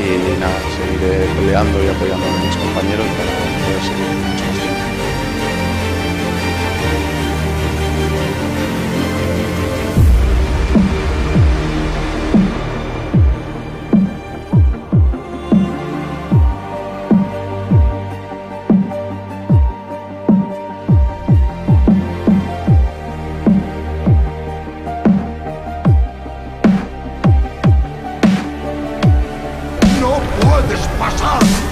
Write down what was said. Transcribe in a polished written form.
y nada, seguiré peleando y apoyando a mis compañeros para poder seguir mucho más tiempo. ¡Puedes pasar!